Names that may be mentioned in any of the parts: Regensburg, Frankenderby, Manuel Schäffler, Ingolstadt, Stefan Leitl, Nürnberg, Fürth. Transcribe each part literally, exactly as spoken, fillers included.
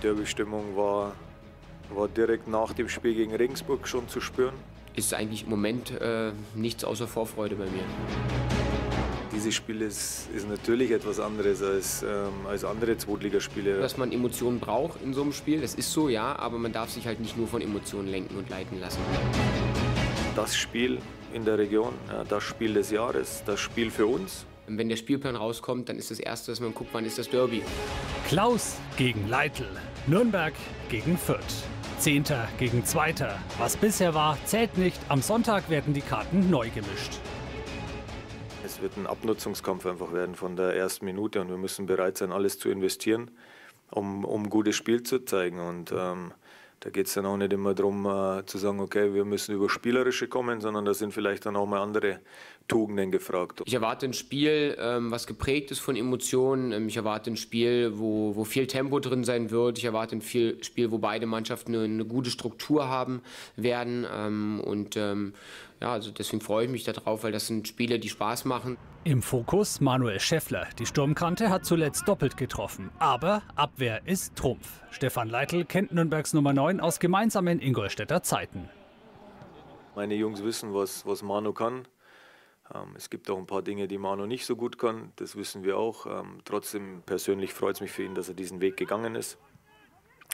Derby-Stimmung war, war direkt nach dem Spiel gegen Regensburg schon zu spüren. Ist eigentlich im Moment äh, nichts außer Vorfreude bei mir. Dieses Spiel ist, ist natürlich etwas anderes als, ähm, als andere Zweitligaspiele. Dass man Emotionen braucht in so einem Spiel, das ist so, ja, aber man darf sich halt nicht nur von Emotionen lenken und leiten lassen. Das Spiel in der Region, ja, das Spiel des Jahres, das Spiel für uns. Und wenn der Spielplan rauskommt, dann ist das Erste, dass man guckt, wann ist das Derby. Klaus gegen Leitl, Nürnberg gegen Fürth. Zehnter gegen Zweiter. Was bisher war, zählt nicht. Am Sonntag werden die Karten neu gemischt. Es wird ein Abnutzungskampf einfach werden von der ersten Minute. Und wir müssen bereit sein, alles zu investieren, um, um ein gutes Spiel zu zeigen. Und ähm, da geht es dann auch nicht immer darum, äh, zu sagen, okay, wir müssen über Spielerische kommen, sondern da sind vielleicht dann auch mal andere Tugenden gefragt. Ich erwarte ein Spiel, ähm, was geprägt ist von Emotionen. Ich erwarte ein Spiel, wo, wo viel Tempo drin sein wird. Ich erwarte ein Spiel, wo beide Mannschaften eine, eine gute Struktur haben werden. Ähm, und ähm, ja, also deswegen freue ich mich darauf, weil das sind Spiele, die Spaß machen. Im Fokus Manuel Schäffler. Die Sturmkante hat zuletzt doppelt getroffen. Aber Abwehr ist Trumpf. Stefan Leitl kennt Nürnbergs Nummer neun aus gemeinsamen Ingolstädter Zeiten. Meine Jungs wissen, was, was Manu kann. Es gibt auch ein paar Dinge, die Manu nicht so gut kann. Das wissen wir auch. Trotzdem persönlich freut es mich für ihn, dass er diesen Weg gegangen ist.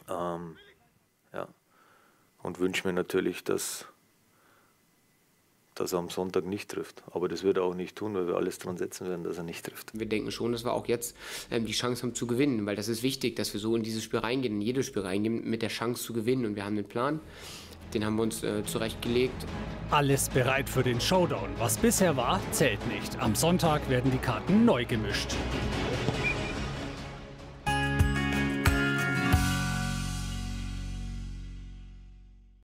Ähm, ja. Und wünsche mir natürlich, dass... dass er am Sonntag nicht trifft. Aber das wird er auch nicht tun, weil wir alles dran setzen werden, dass er nicht trifft. Wir denken schon, dass wir auch jetzt ähm, die Chance haben zu gewinnen, weil das ist wichtig, dass wir so in dieses Spiel reingehen, in jedes Spiel reingehen, mit der Chance zu gewinnen. Und wir haben einen Plan, den haben wir uns äh, zurechtgelegt. Alles bereit für den Showdown. Was bisher war, zählt nicht. Am Sonntag werden die Karten neu gemischt.